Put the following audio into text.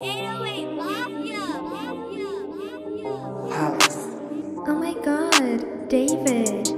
808 Mafia. Oh my God, David.